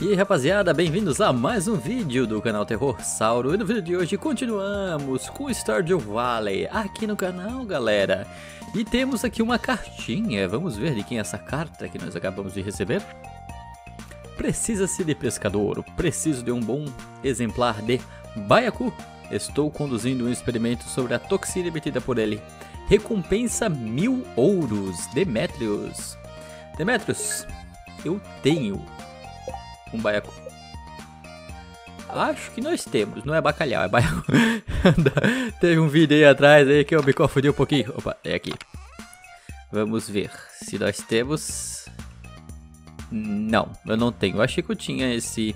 E aí rapaziada, bem-vindos a mais um vídeo do canal TerrorSauro. E no vídeo de hoje continuamos com Stardew Valley aqui no canal, galera. E temos aqui uma cartinha, vamos ver de quem é essa carta que nós acabamos de receber. Precisa-se de pescador, preciso de um bom exemplar de baiacu. Estou conduzindo um experimento sobre a toxina emitida por ele. Recompensa 1000 ouros, Demetrius. Demetrius, eu tenho um baiacu. Acho que nós temos, não é bacalhau, é baiacu. Teve um vídeo aí atrás aí que eu me confundi um pouquinho. Opa, é aqui. Vamos ver se nós temos. Não, eu não tenho. Eu achei que eu tinha esse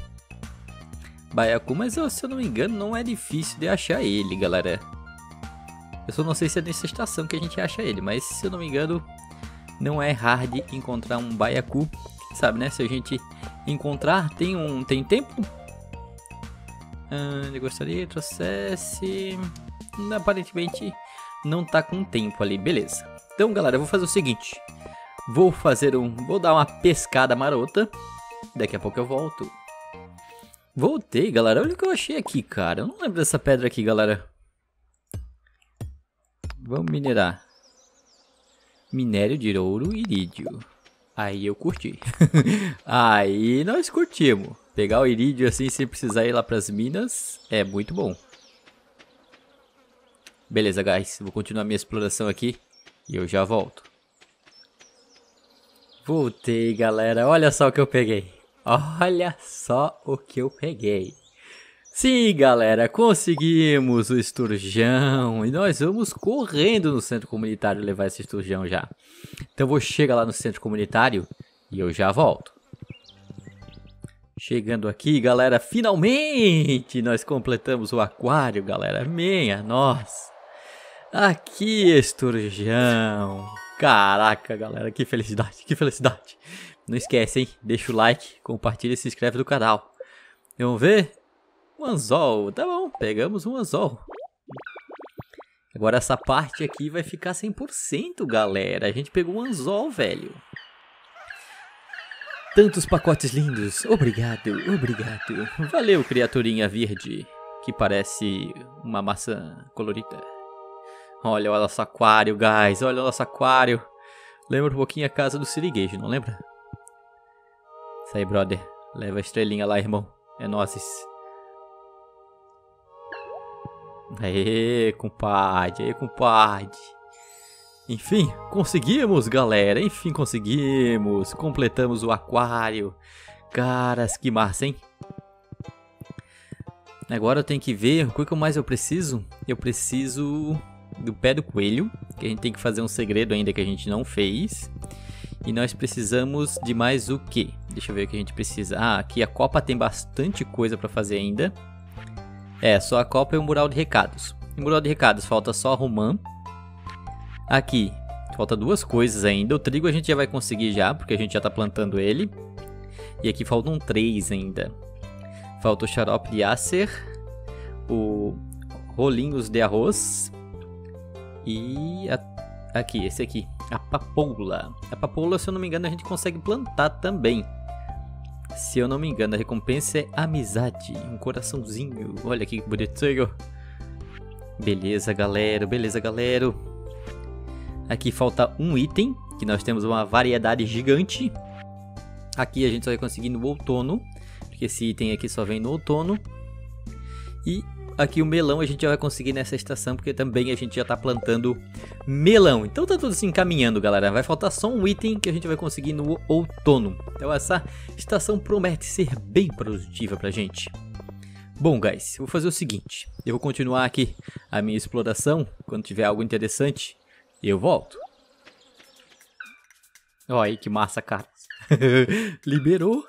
baiacu, mas se eu não me engano não é difícil de achar ele, galera. Eu só não sei se é nessa estação que a gente acha ele, mas se eu não me engano não é hard encontrar um baiacu, sabe, né? Se a gente encontrar, tem tempo. Eu gostaria, trouxesse. Aparentemente não tá com tempo ali, beleza. Então galera, eu vou fazer o seguinte, vou dar uma pescada marota, daqui a pouco eu volto. Voltei, galera. Olha o que eu achei aqui, cara. Eu não lembro dessa pedra aqui, galera. Vamos minerar. Minério de ouro e irídio. Aí eu curti. Aí nós curtimos. Pegar o irídio assim sem precisar ir lá pras minas é muito bom. Beleza, guys. Vou continuar minha exploração aqui e eu já volto. Voltei, galera. Olha só o que eu peguei. Olha só o que eu peguei. Sim, galera, conseguimos o esturjão e nós vamos correndo no centro comunitário levar esse esturjão já. Então vou chegar lá no centro comunitário e eu já volto. Chegando aqui, galera, finalmente nós completamos o aquário, galera. Minha nossa. Aqui, esturjão. Caraca, galera, que felicidade, que felicidade. Não esquece, hein? Deixa o like, compartilha e se inscreve no canal. Vamos ver? Um anzol. Tá bom, pegamos um anzol. Agora essa parte aqui vai ficar 100%, galera. A gente pegou um anzol, velho. Tantos pacotes lindos. Obrigado, obrigado. Valeu, criaturinha verde, que parece uma maçã colorida. Olha o nosso aquário, guys. Olha o nosso aquário. Lembra um pouquinho a casa do Siriguejo, não lembra? Isso aí, brother. Leva a estrelinha lá, irmão. É nozes. Aê, compadre. Aê, compadre. Enfim, conseguimos, galera. Enfim, conseguimos. Completamos o aquário. Caras, que massa, hein? Agora eu tenho que ver o que mais eu preciso. Eu preciso do pé do coelho, que a gente tem que fazer um segredo ainda que a gente não fez. E nós precisamos de mais o quê? Deixa eu ver o que a gente precisa. Ah, aqui a copa tem bastante coisa pra fazer ainda. É, só a copa e o mural de recados. O mural de recados, falta só a romã. Aqui, falta duas coisas ainda. O trigo a gente já vai conseguir já, porque a gente já tá plantando ele. E aqui faltam 3 ainda. Falta o xarope de ácer, o rolinhos de arroz e aqui, esse aqui. A papoula. A papoula, se eu não me engano, a gente consegue plantar também. Se eu não me engano, a recompensa é amizade. Um coraçãozinho. Olha que bonitinho. Beleza, galera. Beleza, galera. Aqui falta um item, que nós temos uma variedade gigante. Aqui a gente só vai conseguir no outono, porque esse item aqui só vem no outono. E aqui o melão a gente já vai conseguir nessa estação, porque também a gente já tá plantando melão. Então tá tudo se encaminhando, galera. Vai faltar só um item que a gente vai conseguir no outono. Então essa estação promete ser bem produtiva pra gente. Bom, guys, eu vou fazer o seguinte. Eu vou continuar aqui a minha exploração. Quando tiver algo interessante, eu volto. Ó aí, que massa, cara. Liberou.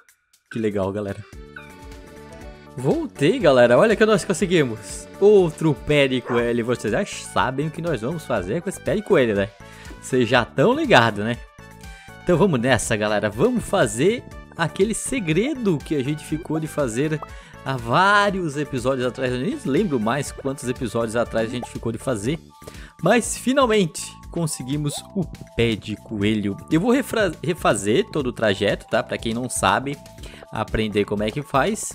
Que legal, galera. Voltei, galera. Olha o que nós conseguimos. Outro pé de coelho. Vocês já sabem o que nós vamos fazer com esse pé de coelho, né? Vocês já estão ligados, né? Então vamos nessa, galera. Vamos fazer aquele segredo que a gente ficou de fazer há vários episódios atrás. Eu nem lembro mais quantos episódios atrás a gente ficou de fazer. Mas finalmente conseguimos o pé de coelho. Eu vou refazer todo o trajeto, tá? Pra quem não sabe, aprender como é que faz.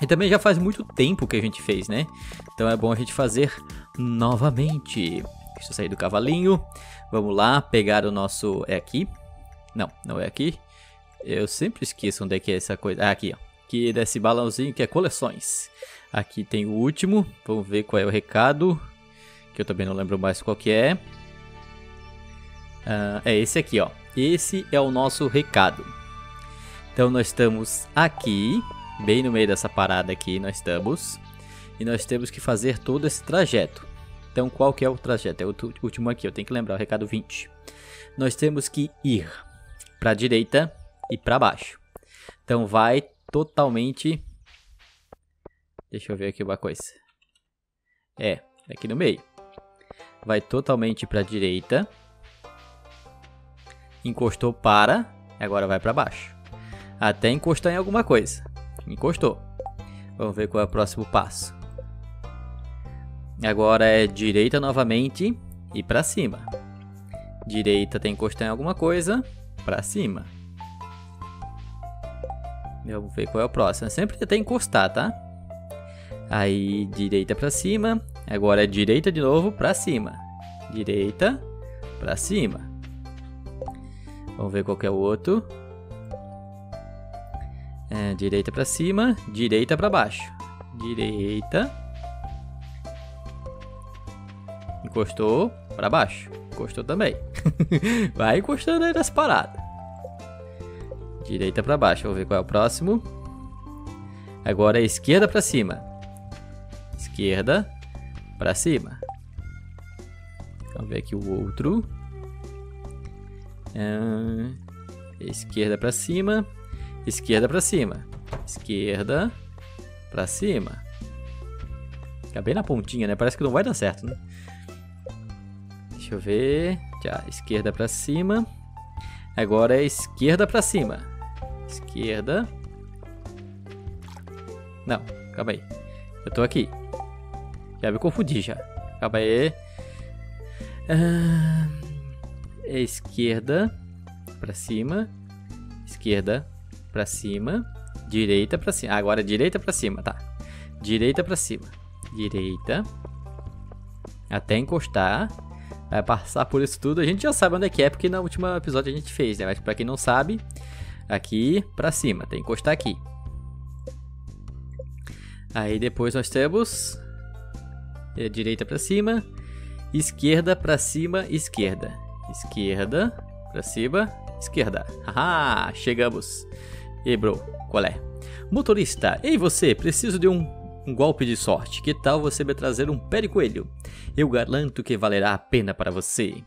E também já faz muito tempo que a gente fez, né? Então é bom a gente fazer novamente. Deixa eu sair do cavalinho. Vamos lá, pegar o nosso... É aqui? Não, não é aqui. Eu sempre esqueço onde é que é essa coisa. Ah, aqui, ó. Aqui desse balãozinho que é coleções. Aqui tem o último. Vamos ver qual é o recado. Que eu também não lembro mais qual que é. Ah, é esse aqui, ó. Esse é o nosso recado. Então nós estamos aqui. Bem no meio dessa parada aqui nós estamos. E nós temos que fazer todo esse trajeto. Então qual que é o trajeto? É o último aqui, eu tenho que lembrar, o recado 20. Nós temos que ir para a direita e para baixo. Então vai totalmente... Deixa eu ver aqui uma coisa. É, aqui no meio. Vai totalmente para a direita. Encostou para, agora vai para baixo. Até encostar em alguma coisa. Encostou. Vamos ver qual é o próximo passo. Agora é direita novamente e para cima. Direita tem que encostar em alguma coisa, para cima. Vamos ver qual é o próximo. Sempre tem que encostar, tá? Aí direita para cima. Agora é direita de novo, para cima. Direita, para cima. Vamos ver qual que é o outro. É, direita pra cima, direita pra baixo. Direita. Encostou pra baixo. Encostou também. Vai encostando aí nas paradas. Direita pra baixo. Vamos ver qual é o próximo. Agora é esquerda pra cima. Esquerda pra cima. Vamos ver aqui o outro. Esquerda pra cima. Esquerda pra cima. Esquerda pra cima. Fica bem na pontinha, né? Parece que não vai dar certo, né? Deixa eu ver. Já, esquerda pra cima. Agora é esquerda pra cima. Esquerda. Não, calma aí. Eu tô aqui. Já me confundi já. Calma aí. É esquerda pra cima. Esquerda pra cima, direita pra cima. Ah, agora direita pra cima, tá? Direita pra cima, direita, até encostar. Vai passar por isso tudo. A gente já sabe onde é que é, porque no último episódio a gente fez, né? Mas pra quem não sabe, aqui pra cima, tem que encostar aqui. Aí depois nós temos direita pra cima, esquerda pra cima, esquerda, esquerda pra cima, esquerda. Haha, chegamos. Ei, bro, qual é? Motorista, ei você, preciso de um golpe de sorte. Que tal você me trazer um pé de coelho? Eu garanto que valerá a pena para você.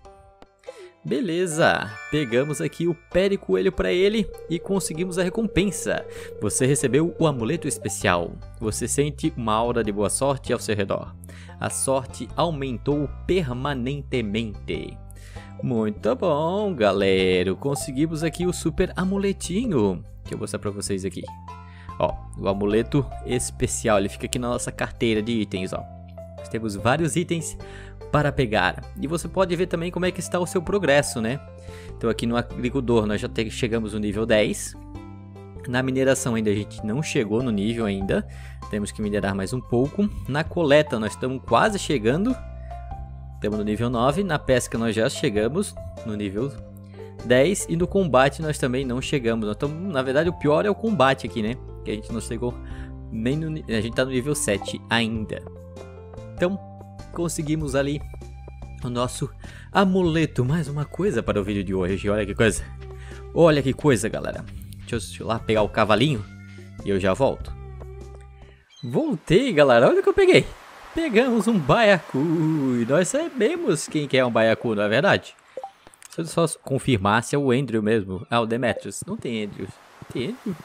Beleza, pegamos aqui o pé de coelho para ele e conseguimos a recompensa. Você recebeu o amuleto especial. Você sente uma aura de boa sorte ao seu redor. A sorte aumentou permanentemente. Muito bom, galera. Conseguimos aqui o super amuletinho. Que eu vou mostrar pra vocês aqui. Ó, o amuleto especial. Ele fica aqui na nossa carteira de itens, ó. Nós temos vários itens para pegar. E você pode ver também como é que está o seu progresso, né? Então aqui no agricultor nós já chegamos no nível 10. Na mineração ainda a gente não chegou no nível ainda. Temos que minerar mais um pouco. Na coleta nós estamos quase chegando. Estamos no nível 9. Na pesca nós já chegamos no nível 10 e no combate nós também não chegamos. Então, na verdade, o pior é o combate aqui, né? Que a gente não chegou nem no... A gente tá no nível 7 ainda. Então, conseguimos ali o nosso amuleto. Mais uma coisa para o vídeo de hoje. Olha que coisa. Olha que coisa, galera. Deixa eu lá pegar o cavalinho e eu já volto. Voltei, galera. Olha o que eu peguei. Pegamos um baiacu. E nós sabemos quem quer um baiacu, não é verdade? Se eu só confirmar se é o Andrew mesmo. Ah, o Demetrius. Não tem Andrew. Tem Andrew?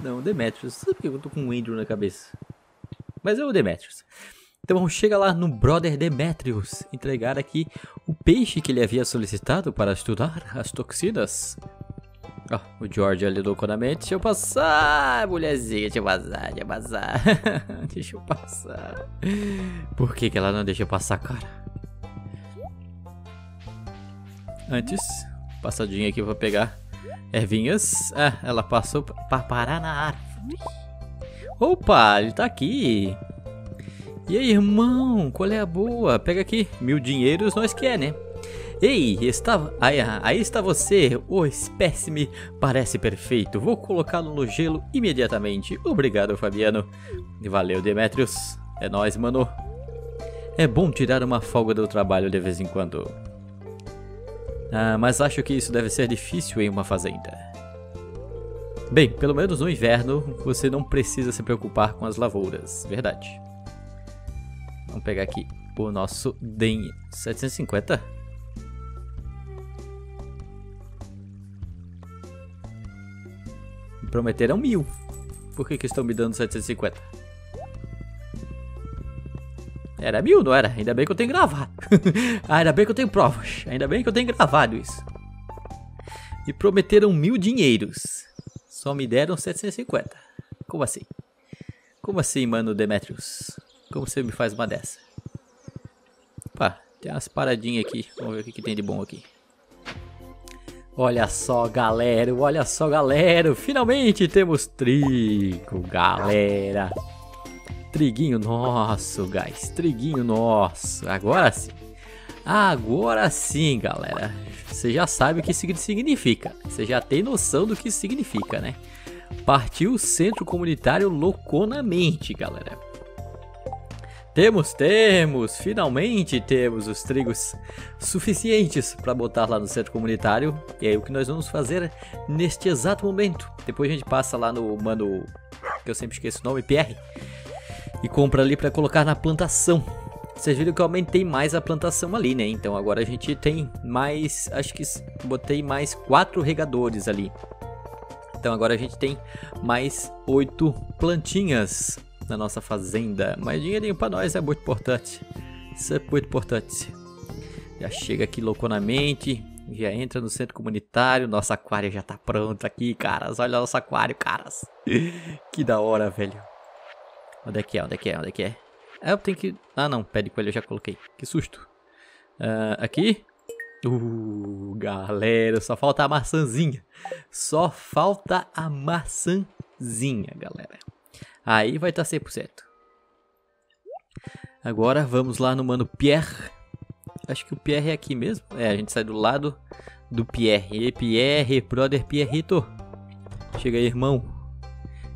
Não, Demetrius. Sabe por que eu tô com o Andrew na cabeça? Mas é o Demetrius. Então vamos chegar lá no brother Demetrius. Entregar aqui o peixe que ele havia solicitado para estudar as toxinas. Ó, oh, o George ali loucamente. Deixa eu passar, mulherzinha. Deixa eu passar, deixa eu passar. Deixa eu passar. Por que que ela não deixa eu passar, cara? Antes, passadinha aqui pra pegar ervinhas. Ah, ela passou para parar na árvore. Opa, ele tá aqui. E aí, irmão, qual é a boa? Pega aqui, 1000 dinheiros, nós quer, né? Ei, está... aí está você, o espécime parece perfeito. Vou colocá-lo no gelo imediatamente. Obrigado, Fabiano. Valeu, Demetrius. É nóis, mano. É bom tirar uma folga do trabalho de vez em quando. Ah, mas acho que isso deve ser difícil em uma fazenda. Bem, pelo menos no inverno você não precisa se preocupar com as lavouras, verdade. Vamos pegar aqui o nosso DEN 750. Prometeram 1000. Por que estão me dando 750? Era 1000, não era? Ainda bem que eu tenho gravado. Ainda bem que eu tenho provas. Ainda bem que eu tenho gravado isso. E prometeram 1000 dinheiros. Só me deram 750. Como assim? Como assim, mano Demetrius? Como você me faz uma dessa? Opa, tem umas paradinhas aqui. Vamos ver o que tem de bom aqui. Olha só, galera, finalmente temos trigo, galera. Triguinho nosso, guys, triguinho nosso. Agora sim, galera. Você já sabe o que significa, você já tem noção do que significa, né? Partiu o centro comunitário louconamente, galera. Finalmente temos os trigos suficientes para botar lá no centro comunitário. E aí o que nós vamos fazer neste exato momento? Depois a gente passa lá no mano, que eu sempre esqueço o nome, PR, e compra ali para colocar na plantação. Vocês viram que eu aumentei mais a plantação ali, né? Então agora a gente tem mais, acho que botei mais 4 regadores ali. Então agora a gente tem mais 8 plantinhas. Na nossa fazenda, mas dinheirinho pra nós é muito importante. Isso é muito importante. Já chega aqui louconamente, já entra no centro comunitário. Nosso aquário já tá pronto aqui, caras. Olha o nosso aquário, caras. Que da hora, velho. Onde é que é? Onde é que é? Onde é que é? Ah, eu tenho que... Ah, não. Pé de coelho eu já coloquei. Que susto. Aqui. Galera, só falta a maçãzinha. Só falta a maçãzinha, galera. Aí vai estar 100%. Agora vamos lá no mano Pierre. Acho que o Pierre é aqui mesmo. É, a gente sai do lado do Pierre. E Pierre, brother Pierrito. Chega aí, irmão.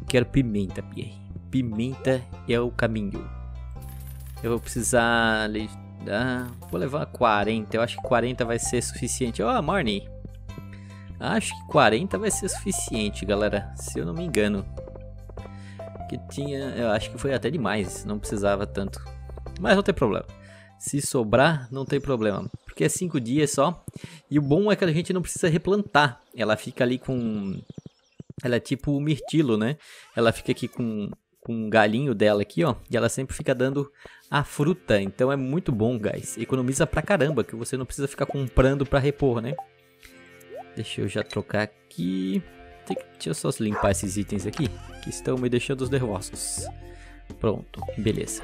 Quero pimenta, Pierre. Pimenta é o caminho. Eu vou precisar... vou levar 40. Eu acho que 40 vai ser suficiente. Ó, Marnie. Acho que 40 vai ser suficiente, galera. Se eu não me engano. Que tinha, eu acho que foi até demais, não precisava tanto, mas não tem problema, se sobrar não tem problema, porque é 5 dias só, e o bom é que a gente não precisa replantar, ela fica ali com, ela é tipo o mirtilo, né, ela fica aqui com um galinho dela aqui, ó, e ela sempre fica dando a fruta, então é muito bom, guys, economiza pra caramba, que você não precisa ficar comprando pra repor, né, deixa eu já trocar aqui. Deixa eu só limpar esses itens aqui, que estão me deixando nervosos. Pronto, beleza.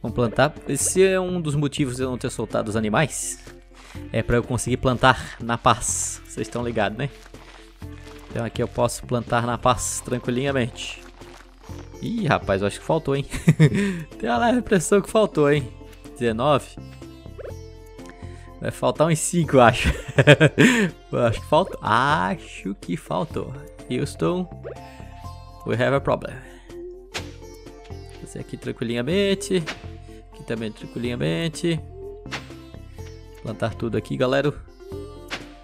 Vamos plantar. Esse é um dos motivos de eu não ter soltado os animais. É pra eu conseguir plantar na paz. Vocês estão ligados, né? Então aqui eu posso plantar na paz, tranquilinhamente. Ih, rapaz, eu acho que faltou, hein? Tem uma leve impressão que faltou, hein? 19. Vai faltar uns 5, eu acho. Acho que faltou. Acho que faltou. Houston, we have a problem. Fazer aqui tranquilinhamente. Aqui também tranquilinhamente. Plantar tudo aqui, galera.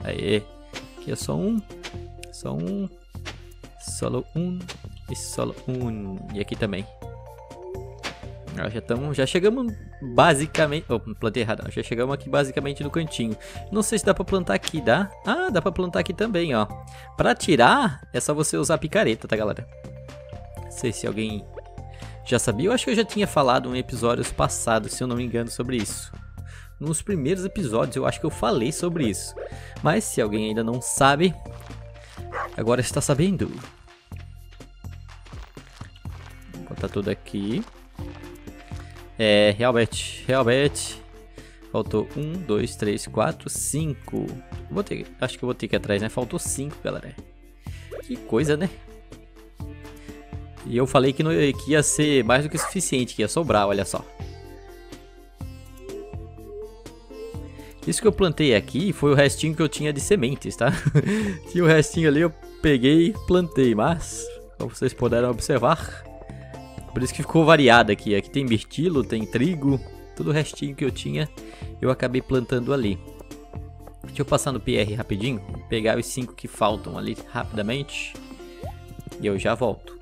Aê. Aqui é só um. Só um. Solo um. E solo um. E aqui também. Nós já chegamos basicamente... Oh, plantei errado. Já chegamos aqui basicamente no cantinho. Não sei se dá pra plantar aqui, dá? Ah, dá pra plantar aqui também, ó. Pra tirar, é só você usar a picareta, tá, galera? Não sei se alguém já sabia. Eu acho que eu já tinha falado em episódios passados, se eu não me engano, sobre isso. Nos primeiros episódios, eu acho que eu falei sobre isso. Mas se alguém ainda não sabe, agora está sabendo. Vou botar tudo aqui. É, realmente, Faltou 1, 2, 3, 4, 5. Acho que eu vou ter que ir atrás, né? Faltou 5, galera. Que coisa, né? E eu falei que, que ia ser mais do que suficiente, que ia sobrar, olha só. Isso que eu plantei aqui foi o restinho que eu tinha de sementes, tá? Tinha o restinho ali, eu peguei e plantei, mas, como vocês puderam observar, por isso que ficou variado aqui. Aqui tem mirtilo, tem trigo, todo o restinho que eu tinha, eu acabei plantando ali. Deixa eu passar no PR rapidinho, pegar os 5 que faltam ali rapidamente e eu já volto.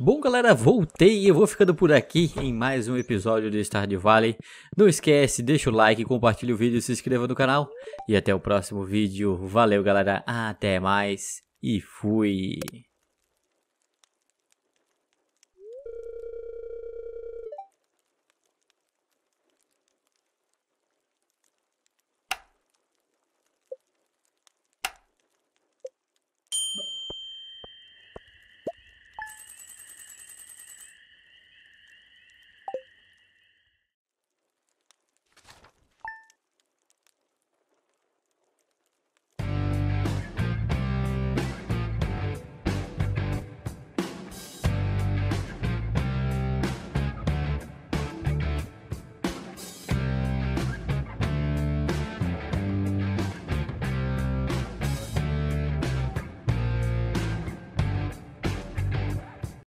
Bom, galera, voltei e eu vou ficando por aqui em mais um episódio do Stardew Valley. Não esquece, deixa o like, compartilha o vídeo, se inscreva no canal. E até o próximo vídeo. Valeu, galera. Até mais e fui.